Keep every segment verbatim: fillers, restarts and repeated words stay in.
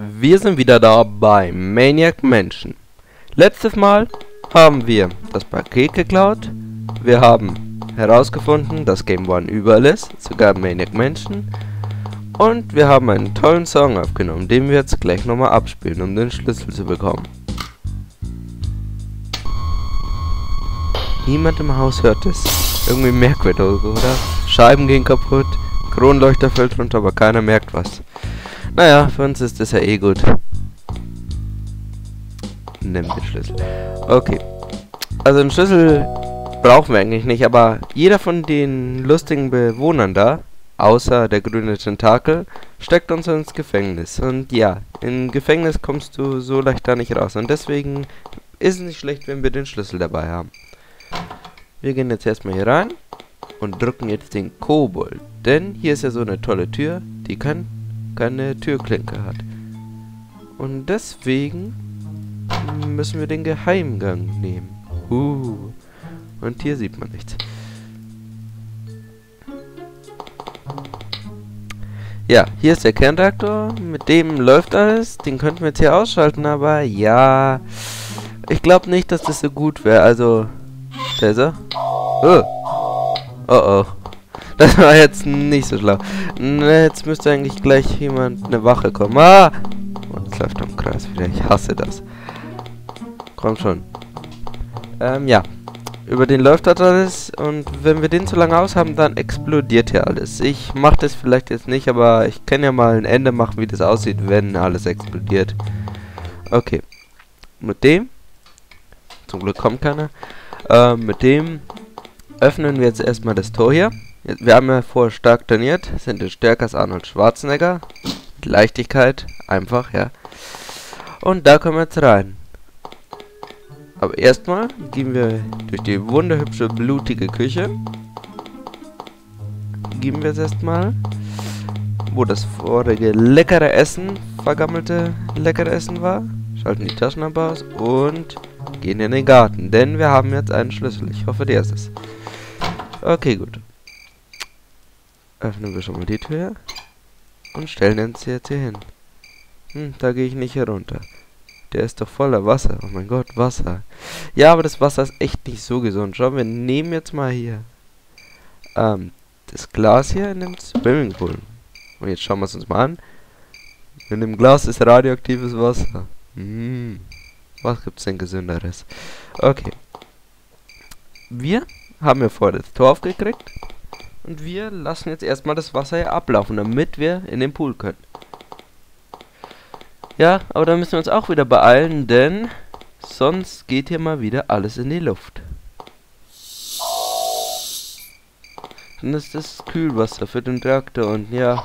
Wir sind wieder da bei Maniac Mansion. Letztes Mal haben wir das Paket geklaut. Wir haben herausgefunden, dass Game One überall ist, sogar Maniac Mansion. Und wir haben einen tollen Song aufgenommen, den wir jetzt gleich nochmal abspielen, um den Schlüssel zu bekommen. Niemand im Haus hört es. Irgendwie merkwürdig, oder? Scheiben gehen kaputt, Kronleuchter fällt runter, aber keiner merkt was. Naja, für uns ist das ja eh gut. Nimm den Schlüssel. Okay. Also den Schlüssel brauchen wir eigentlich nicht, aber jeder von den lustigen Bewohnern da, außer der grüne Tentakel, steckt uns ins Gefängnis. Und ja, im Gefängnis kommst du so leicht da nicht raus. Und deswegen ist es nicht schlecht, wenn wir den Schlüssel dabei haben. Wir gehen jetzt erstmal hier rein und drücken jetzt den Kobold. Denn hier ist ja so eine tolle Tür, die kann keine Türklinke hat. Und deswegen müssen wir den Geheimgang nehmen. Uh. Und hier sieht man nichts. Ja, hier ist der Kernreaktor, mit dem läuft alles, den könnten wir jetzt hier ausschalten, aber ja, ich glaube nicht, dass das so gut wäre, also, da ist er. Oh. Oh oh, das war jetzt nicht so schlau. Na, jetzt müsste eigentlich gleich jemand, eine Wache kommen. Ah! Und es läuft am Kreis wieder, ich hasse das. Komm schon. Ähm, ja. Über den läuft das alles und wenn wir den zu lange aus haben, dann explodiert hier alles. Ich mache das vielleicht jetzt nicht, aber ich kann ja mal ein Ende machen, wie das aussieht, wenn alles explodiert. Okay. Mit dem, zum Glück kommt keiner, äh, mit dem öffnen wir jetzt erstmal das Tor hier. Wir haben ja vorher stark trainiert, sind jetzt stärker als Arnold Schwarzenegger. Mit Leichtigkeit, einfach, ja. Und da kommen wir jetzt rein. Aber erstmal gehen wir durch die wunderhübsche, blutige Küche. Gehen wir es erstmal. Wo das vorige leckere Essen, vergammelte leckere Essen war. Schalten die Taschenlampe aus und gehen in den Garten. Denn wir haben jetzt einen Schlüssel. Ich hoffe, der ist es. Okay, gut. Öffnen wir schon mal die Tür. Und stellen uns jetzt hier hin. Hm, da gehe ich nicht herunter. Der ist doch voller Wasser. Oh mein Gott, Wasser. Ja, aber das Wasser ist echt nicht so gesund. Schau, wir nehmen jetzt mal hier ähm, das Glas hier in dem Swimmingpool. Und jetzt schauen wir es uns mal an. In dem Glas ist radioaktives Wasser. Hm. Was gibt's denn gesünderes? Okay. Wir haben ja vorher das Tor aufgekriegt. Und wir lassen jetzt erstmal das Wasser hier ablaufen, damit wir in den Pool können. Ja, aber da müssen wir uns auch wieder beeilen, denn sonst geht hier mal wieder alles in die Luft. Dann ist das Kühlwasser für den Doktor und ja.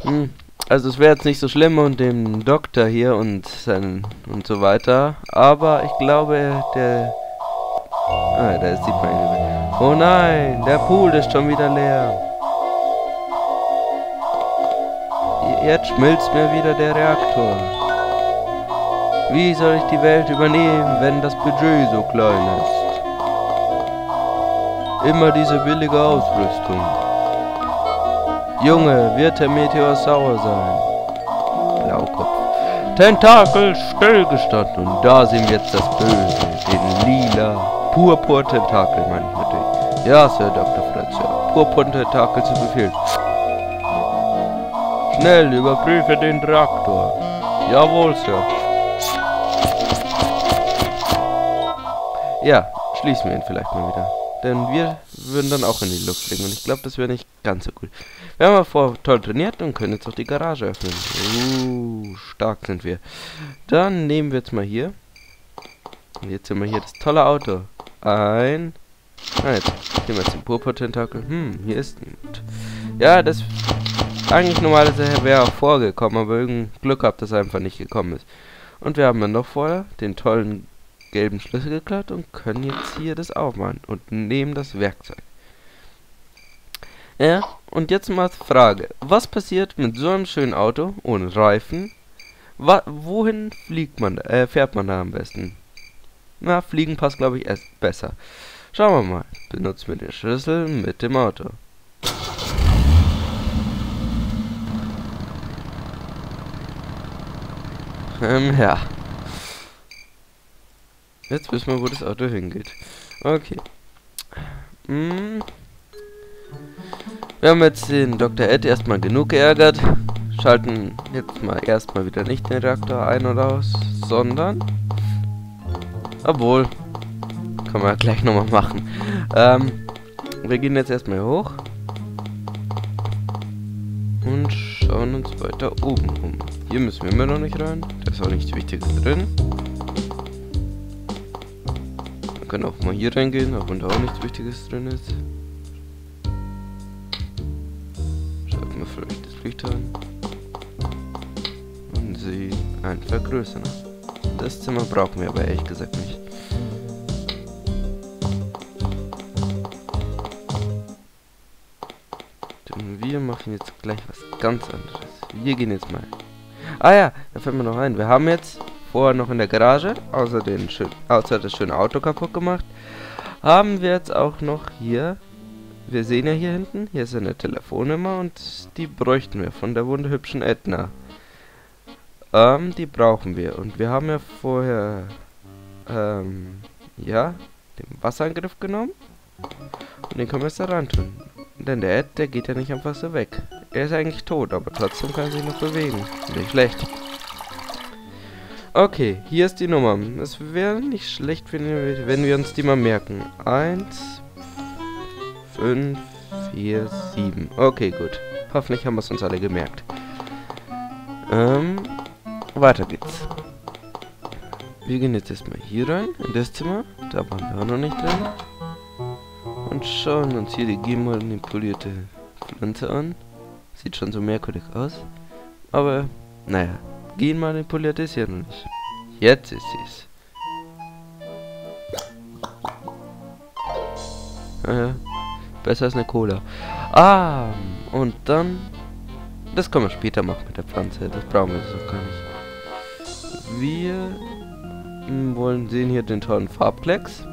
Hm, also es wäre jetzt nicht so schlimm und dem Doktor hier und seinen und so weiter. Aber ich glaube, der... Ah, da ist die Peine. Oh nein, der Pool ist schon wieder leer. Jetzt schmilzt mir wieder der Reaktor. Wie soll ich die Welt übernehmen, wenn das Budget so klein ist? Immer diese billige Ausrüstung. Junge, wird der Meteor sauer sein. Blaukopf. Tentakel stillgestanden. Und da sehen wir jetzt das Böse. Den lila Purpur-Tentakel, meine ich natürlich. Ja, Sir Doktor Fritz, ja. Purpur-Tentakel zu Befehl. Schnell, überprüfe den Reaktor. Jawohl, Sir. Ja, schließen wir ihn vielleicht mal wieder. Denn wir würden dann auch in die Luft fliegen. Und ich glaube, das wäre nicht ganz so cool. Wir haben ja vorher toll trainiert und können jetzt auch die Garage öffnen. Uh, stark sind wir. Dann nehmen wir jetzt mal hier. Und jetzt sehen wir hier das tolle Auto. Ein... Ah, jetzt nehmen wir jetzt den Purpur-Tentakel. Hm, hier ist niemand. Ja, das... Eigentlich normalerweise wäre auch vorgekommen, aber irgendein Glück gehabt, dass er einfach nicht gekommen ist. Und wir haben dann noch vorher den tollen gelben Schlüssel geklaut und können jetzt hier das aufmachen und nehmen das Werkzeug. Ja, und jetzt mal die Frage, was passiert mit so einem schönen Auto ohne Reifen? Wa wohin fliegt man, äh, fährt man da am besten? Na, fliegen passt glaube ich erst besser. Schauen wir mal, benutzen wir den Schlüssel mit dem Auto. Ähm, ja. Jetzt wissen wir, wo das Auto hingeht. Okay. Hm. Wir haben jetzt den Doktor Ed erstmal genug geärgert. Schalten jetzt mal erstmal wieder nicht den Reaktor ein oder aus, sondern... Obwohl, kann man ja gleich nochmal machen. Ähm, wir gehen jetzt erstmal hoch. Und schauen uns weiter oben um. Hier müssen wir immer noch nicht rein. Da ist auch nichts Wichtiges drin. Man kann auch mal hier reingehen, auch wenn da auch nichts Wichtiges drin ist. Schalten wir vielleicht das Licht an. Und sie ein vergrößern. Das Zimmer brauchen wir aber ehrlich gesagt nicht. Wir machen jetzt gleich was ganz anderes. Wir gehen jetzt mal. Ah ja, da fällt mir noch ein. Wir haben jetzt vorher noch in der Garage, außer, den schön, außer das schöne Auto kaputt gemacht, haben wir jetzt auch noch hier, wir sehen ja hier hinten, hier ist eine Telefonnummer und die bräuchten wir von der wunderhübschen Edna. Ähm, die brauchen wir. Und wir haben ja vorher, ähm, ja, den Wasserangriff genommen. Und den können wir jetzt da rein tun. Denn der Ed, der geht ja nicht einfach so weg. Er ist eigentlich tot, aber trotzdem kann er sich noch bewegen. Nicht schlecht. Okay, hier ist die Nummer. Es wäre nicht schlecht, wenn wir uns die mal merken. eins, fünf, vier, sieben. Okay, gut. Hoffentlich haben wir es uns alle gemerkt. Ähm, weiter geht's. Wir gehen jetzt erstmal hier rein, in das Zimmer. Da waren wir auch noch nicht drin. Und schauen uns hier die genmanipulierte Pflanze an. Sieht schon so merkwürdig aus. Aber, naja, genmanipuliert ist ja noch nicht. Jetzt ist sie's. Naja, besser als eine Cola. Ah, und dann... Das können wir später machen mit der Pflanze. Das brauchen wir jetzt noch gar nicht. Wir wollen sehen hier den tollen Farbplex.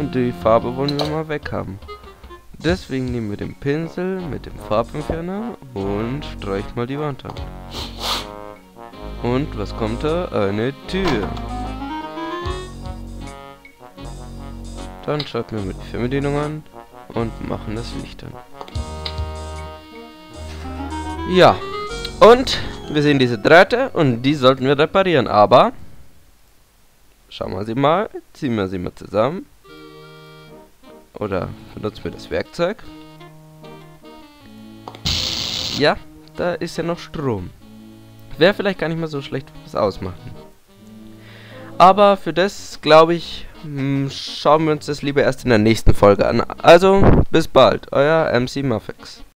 Und die Farbe wollen wir mal weg haben. Deswegen nehmen wir den Pinsel mit dem Farbentferner und streichen mal die Wand an. Und was kommt da? Eine Tür. Dann schalten wir mal die Fernbedienung an und machen das Licht an. Ja, und wir sehen diese Drähte und die sollten wir reparieren, aber... Schauen wir sie mal, ziehen wir sie mal zusammen. Oder benutzen wir das Werkzeug? Ja, da ist ja noch Strom. Wäre vielleicht gar nicht mal so schlecht, was ausmachen. Aber für das, glaube ich, mh, schauen wir uns das lieber erst in der nächsten Folge an. Also, bis bald, euer MCMaffyx.